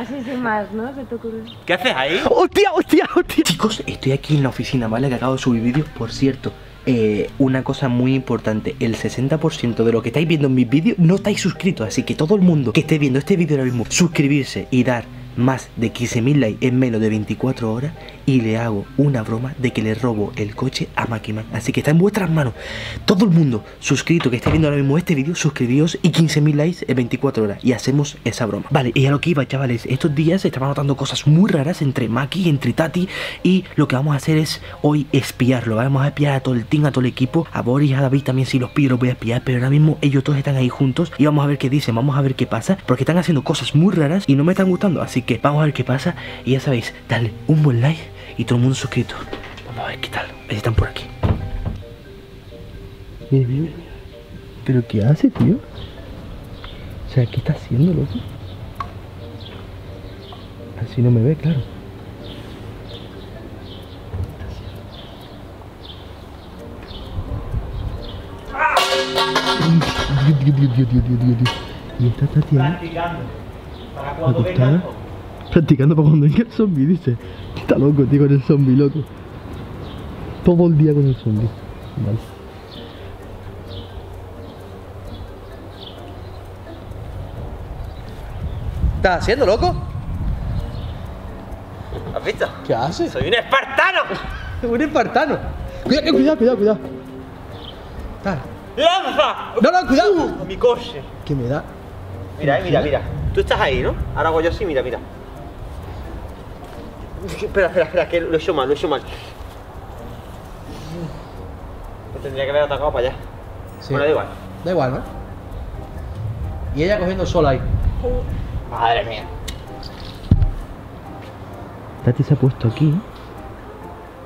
Así sin más, ¿no? ¿Se te ocurre? ¿Qué haces ahí? ¡Hostia, hostia, hostia! Chicos, estoy aquí en la oficina, ¿vale? Que acabo de subir vídeos. Por cierto, una cosa muy importante: el 60% de lo que estáis viendo en mis vídeos no estáis suscritos. Así que todo el mundo que esté viendo este vídeo ahora mismo, suscribirse y dar más de 15.000 likes en menos de 24 horas y le hago una broma de que le robo el coche a MakiMan. Así que está en vuestras manos. Todo el mundo suscrito que esté viendo ahora mismo este vídeo, suscribíos y 15.000 likes en 24 horas y hacemos esa broma. Vale, y a lo que iba, chavales, estos días se estaban notando cosas muy raras entre Maki, entre Tati, y lo que vamos a hacer es hoy espiarlo. Vamos a espiar a todo el team, a todo el equipo, a Boris, a David también, si los pillo los voy a espiar, pero ahora mismo ellos todos están ahí juntos y vamos a ver qué dicen, vamos a ver qué pasa, porque están haciendo cosas muy raras y no me están gustando, así que vamos a ver qué pasa. Y ya sabéis, dale un buen like y todo el mundo suscrito. Vamos a ver qué tal. Están por aquí. Mira, mira, mira. ¿Pero qué hace, tío? O sea, ¿qué está haciendo, loco? Así no me ve, claro. Dios. Y está practicando. Para cuando venga. Practicando para cuando venga el zombie, dice. Está loco, tío, con el zombie, loco. Todo el día con el zombie. Vale. ¿Estás haciendo, loco? ¿Has visto? ¿Qué haces? ¡Soy un espartano! ¡Un espartano! ¡Cuidado, cuidado! ¡Lanza! ¡No, cuidado! ¡Mi coche! ¿Qué me da? Mira, mira. Tú estás ahí, ¿no? Ahora hago yo así, mira. Espera, que lo he hecho mal, Me tendría que haber atacado para allá. Sí. Bueno, da igual. Da igual, ¿no? Y ella cogiendo sola ahí. Madre mía. Tati se ha puesto aquí.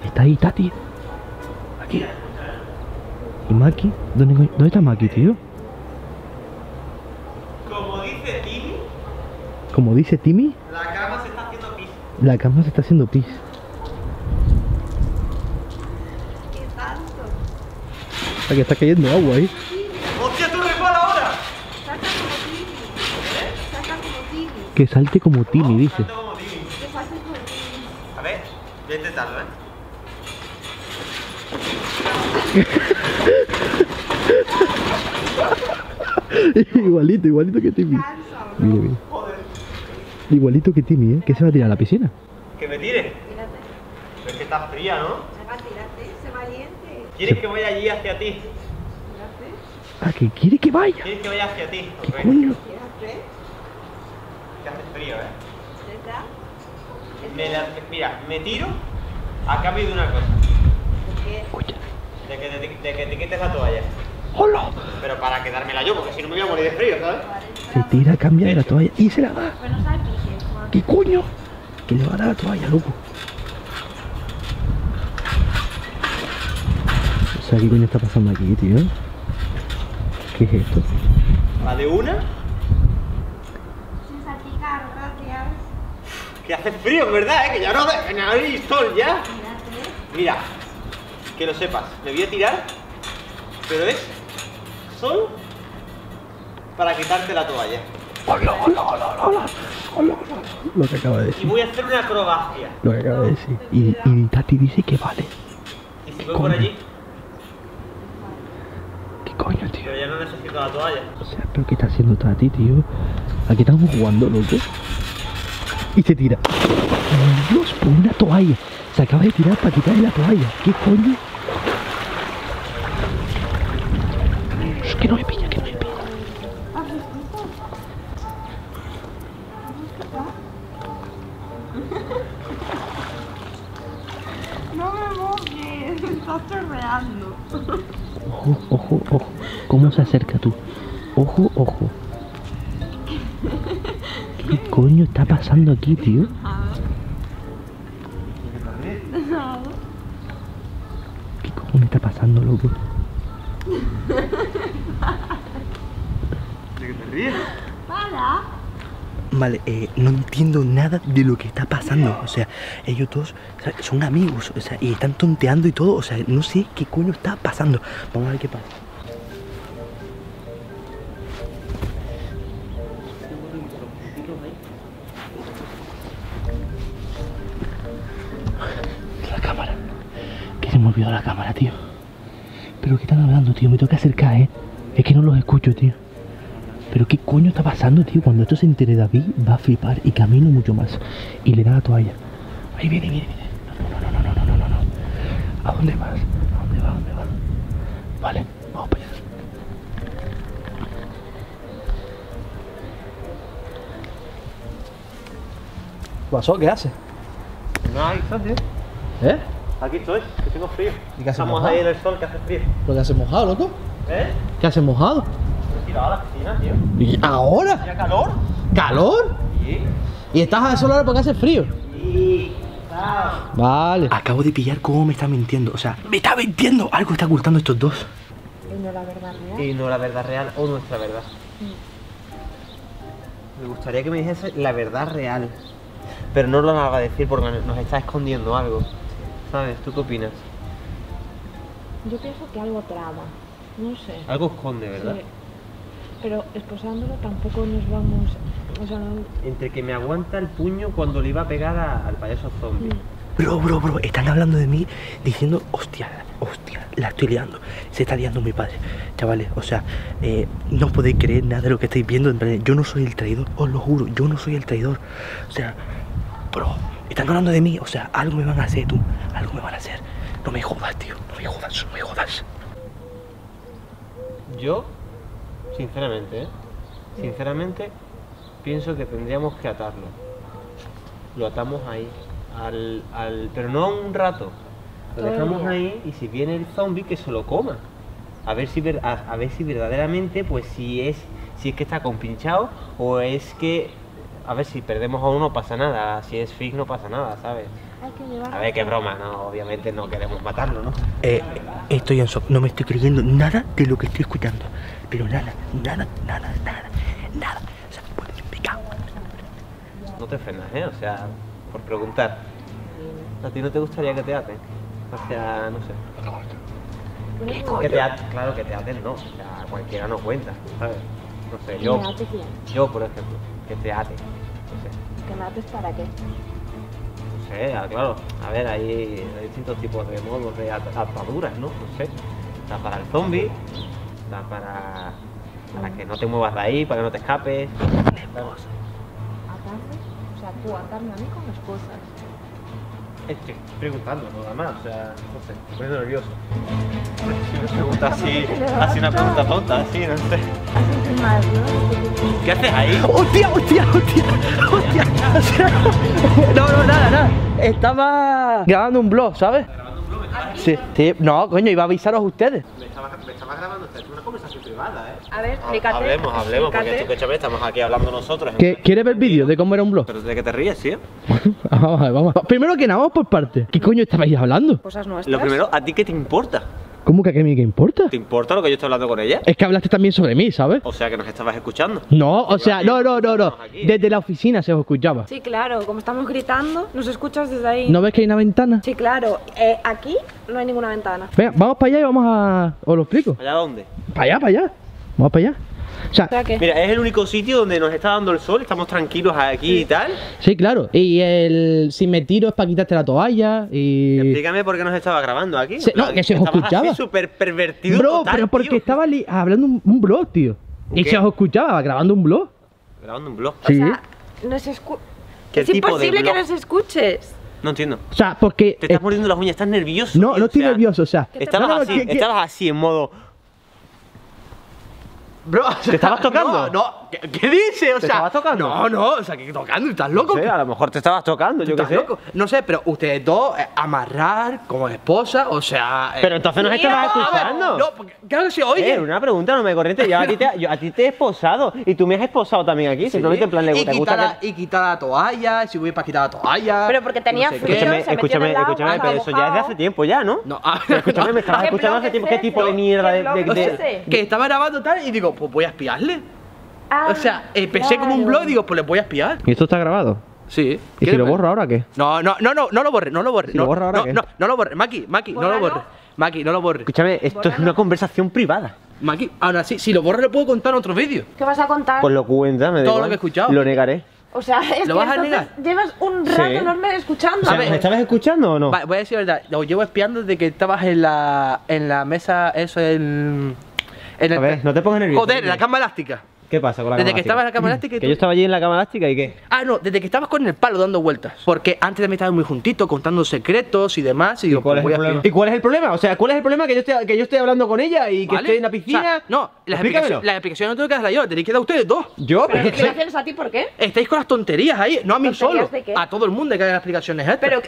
Está ahí, Tati. Aquí. ¿Y Maki? ¿Dónde está Maki, tío? Como dice Timmy. La cama se está haciendo pis. ¿Qué tanto? Hasta que está cayendo agua ahí. ¡Hostia, tú repara ahora! Salta como Timmy. Que salte como Timmy, dice. Que salte como Timmy. A ver, voy a intentarlo, ¿eh? igualito que Timmy. Mira. Igualito que Timmy, ¿eh? ¿Qué se va a tirar a la piscina? ¿Que me tire? Tírate. Pero es que está fría, ¿no? Venga, tírate, sé valiente. ¿Quieres que vaya allí hacia ti? Tírate. Ah, ¿que quiere que vaya? ¿Quieres que vaya hacia ti? ¿Qué coño? Que hace frío, ¿eh? Mira, me tiro a cambio de una cosa. ¿De qué? De que te quites la toalla. ¡Hola! Pero para quedármela yo, porque si no me voy a morir de frío, ¿sabes? Se tira, cambia de la toalla y se la da. ¿Qué coño? Que le va a dar la toalla, loco. O sea, ¿qué coño está pasando aquí, tío? ¿Qué es esto? ¿La de una? Que hace frío, ¿verdad? Que ya no hay sol ya. Mira, que lo sepas, me voy a tirar, pero es sol para quitarte la toalla. Hola. Lo que acaba de decir. Y voy a hacer una acrobacia. Lo que acaba de decir. Y Tati dice que vale. ¿Y si voy por allí? ¿Qué coño, tío? Pero ya no necesito la toalla. O sea, pero ¿qué está haciendo Tati, tío? Aquí estamos jugando, loco. Y se tira. Dios, por una toalla. Se acaba de tirar para quitarle la toalla. ¿Qué coño? Es que no me pilla, No me mojes, me estás torreando. Ojo. ¿Cómo se acerca tú? Ojo. ¿Qué coño está pasando aquí, tío? ¿Qué coño está pasando, loco? ¿De qué te ríes? Para. Vale, no entiendo nada de lo que está pasando. O sea, ellos todos, o sea, son amigos, o sea, y están tonteando y todo. O sea, no sé qué coño está pasando. Vamos a ver qué pasa. me olvidó la cámara, tío. Pero ¿qué están hablando, tío? Me tengo que acercar, ¿eh? Es que no los escucho, tío. Pero ¿qué coño está pasando, tío? Cuando esto se entere David, va a flipar. Y Camilo mucho más. Y le da la toalla. Ahí viene, viene. No. ¿A dónde vas? ¿A dónde vas? Vale, vamos para allá. ¿Qué pasó? ¿Qué haces? No, aquí estoy, tío. ¿Eh? Aquí estoy, que tengo frío. ¿Y qué haces? Estamos mojado ahí en el sol, que hace frío. ¿Pero qué haces mojado, loco? ¿Eh? ¿Qué haces mojado? Me he tirado a la piscina, tío. ¿Y ahora? ¿Hacía calor? ¿Calor? Sí. ¿Y estás a sol ahora porque hace frío? Sí. Ah. Vale. Acabo de pillar cómo me está mintiendo. O sea, me está mintiendo. Algo está ocultando estos dos. Y no la verdad real. Y no la verdad real o nuestra verdad. Sí. Me gustaría que me dijese la verdad real. Pero no lo va a decir porque nos está escondiendo algo, ¿sabes? ¿Tú qué opinas? Yo pienso que algo trama, no sé. Algo esconde, ¿verdad? Sí. Pero esposándolo tampoco nos vamos... O sea, no... Entre que me aguanta el puño cuando le iba a pegar al payaso zombie. Bro, están hablando de mí diciendo, hostia, la estoy liando. Se está liando mi padre. Chavales, o sea, no podéis creer nada de lo que estáis viendo. En realidad, yo no soy el traidor, os lo juro, yo no soy el traidor. O sea... Bro, están hablando de mí, o sea, algo me van a hacer, tú, algo me van a hacer. No me jodas, tío, no me jodas. Yo, sinceramente, pienso que tendríamos que atarlo. Lo atamos ahí, pero no un rato. Lo dejamos ahí y si viene el zombie que se lo coma. A ver si verdaderamente, pues si es que está compinchado o es que... A ver, si perdemos a uno pasa nada, si es fix no pasa nada, ¿sabes? A ver, qué broma, no, obviamente no queremos matarlo, ¿no? Estoy en shock, no me estoy creyendo nada de lo que estoy escuchando. Pero nada. O sea, puedes picar. No te frenas, ¿eh? O sea, por preguntar. ¿A ti no te gustaría que te aten? O sea, no sé. ¿Que te aten? Claro, que te aten no, o sea, cualquiera no cuenta, ¿sabes? No sé, yo por ejemplo, que te ates. No sé. ¿Que me ates para qué? No sé, claro. A ver, hay distintos tipos de modos de ataduras, ¿no? No sé. Está para el zombie, está para que no te muevas de ahí, para que no te escapes. ¿Atarme? O sea, tú atarme a mí con las cosas. Estoy preguntando nada más, o sea, no sé, estoy nervioso. Si me pregunta así una pregunta tonta, así, no sé. ¿Qué haces ahí? ¡Hostia! No, nada. Estaba grabando un vlog, ¿sabes? ¿Grabando un vlog? Sí. No, coño, iba a avisaros a ustedes. Me estaba grabando una conversación privada, ¿eh? A ver, explícate. Hablemos, porque tú, que chavales, estamos aquí hablando nosotros. ¿Quieres ver vídeos de cómo era un vlog? Pero de que te ríes, ¿sí? Vamos. Primero que nada, vamos por parte. ¿Qué coño estabais hablando? Cosas nuestras. Lo primero, ¿a ti qué te importa? ¿Cómo que a mí qué importa? ¿Te importa lo que yo estoy hablando con ella? Es que hablaste también sobre mí, ¿sabes? O sea, que nos estabas escuchando. No, o sea, no. Desde la oficina se os escuchaba. Sí, claro, como estamos gritando, nos escuchas desde ahí. ¿No ves que hay una ventana? Sí, claro, aquí no hay ninguna ventana. Venga, vamos para allá y vamos a... ¿Os lo explico? ¿Allá dónde? Para allá. Vamos para allá. O sea que... Mira, es el único sitio donde nos está dando el sol, estamos tranquilos aquí y tal. Sí, claro. Y el si me tiro es para quitarte la toalla y... Explícame por qué nos estaba grabando aquí. No, que se os escuchaba. Así súper pervertido. Bro, total, pero porque tío, estaba hablando un blog, tío. Y se os escuchaba, grabando un blog. Grabando un blog. Sí. O sea, es imposible que nos escuches. No entiendo. O sea, porque... Te estás mordiendo las uñas, estás nervioso. No, tío, no estoy nervioso, o sea... Estabas así en modo... Bro, ¿te estabas tocando? No, ¿qué dices? ¿Te estabas tocando? No, o sea, ¿qué tocando? ¿Estás loco? No sé, a lo mejor te estabas tocando, yo qué sé. No sé, pero ustedes dos, amarrar como esposa, o sea... Pero entonces nos estabas escuchando. No, claro que sí, oye. Una pregunta, no me corriente, yo a ti te he esposado y tú me has esposado también aquí, simplemente en plan le gusta. Y quitar la toalla, si voy para quitar la toalla... Pero porque tenía frío, Escúchame, pero eso ya es de hace tiempo ya, ¿no? No, escúchame, me estabas escuchando hace tiempo, ¿qué tipo de mierda de...? Que estaba grabando tal y digo... Pues voy a espiarle. O sea, empecé como un blog y digo, pues le voy a espiar. ¿Y esto está grabado? Sí. ¿Y si lo borro ahora qué? No lo borres, ¿Si lo borro ahora qué? No lo borres, Maki, no lo borres. Maki, no lo borres. Escúchame, esto es una conversación privada. Maki, ahora sí, si lo borro lo puedo contar en otros vídeos. ¿Qué vas a contar? Pues lo cuenta, me da igual. Todo lo que he escuchado. Lo negaré. O sea, es ¿Lo que vas a negar? Llevas un rato enorme escuchando. O sea, ¿me estabas escuchando o no? Vale, voy a decir la verdad. Lo llevo espiando desde que estabas en la mesa. Eso es el. A ver, no te pongas nervioso. Joder, la cama elástica. ¿Qué pasa con la cama elástica? Desde que estabas en la cama elástica. Que yo estaba allí en la cama elástica y qué. Ah, no, desde que estabas con el palo dando vueltas. Porque antes también estabas muy juntito, contando secretos y demás. Y digo, ¿cuál es el problema? ¿Y cuál es el problema? O sea, ¿cuál es el problema? Que yo estoy hablando con ella y que estoy en la piscina. O sea, no, las explicaciones no tengo que darlas yo, tenéis que dar ustedes dos. ¿Yo? ¿Pero las explicaciones a ti por qué? Estáis con las tonterías ahí, no a mí solo. A todo el mundo hay que dar las explicaciones estas. Pero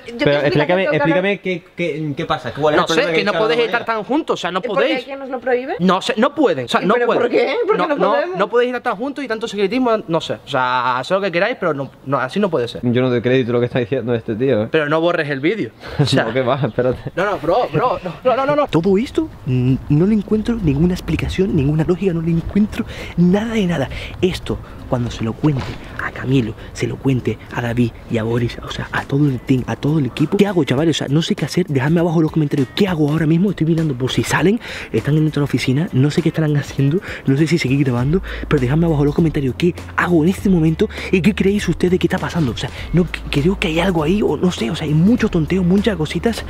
explícame qué pasa. No sé, que no podéis estar tan juntos, o sea, no podéis. ¿Quién nos lo prohíbe? No sé, no pueden. ¿Pero por qué? Porque no podemos. No podéis estar tan juntos y tanto secretismo, no sé. O sea, haced lo que queráis, pero no, así no puede ser. Yo no te crédito lo que está diciendo este tío, ¿eh? Pero no borres el vídeo. O sea, no, que va, espérate. No, bro, no. Todo esto no le encuentro ninguna explicación, ninguna lógica, no le encuentro nada de nada. Esto, cuando se lo cuente a Camilo, se lo cuente a David y a Boris, o sea, a todo el team, a todo el equipo. ¿Qué hago, chavales? O sea, no sé qué hacer. Dejadme abajo en los comentarios qué hago ahora mismo. Estoy mirando por si salen, están dentro de la oficina, no sé qué estarán haciendo, no sé si seguir grabando, pero dejadme abajo en los comentarios qué hago en este momento y qué creéis ustedes que está pasando. O sea, no creo que hay algo ahí, o no sé, o sea, hay mucho tonteo, muchas cositas.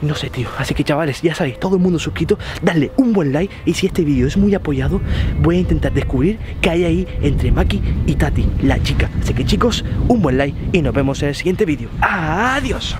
No sé, tío. Así que, chavales, ya sabéis, todo el mundo suscrito, dadle un buen like. Y si este vídeo es muy apoyado, voy a intentar descubrir qué hay ahí entre Maki y Tati, la chica. Así que, chicos, un buen like y nos vemos en el siguiente vídeo. ¡Adiós!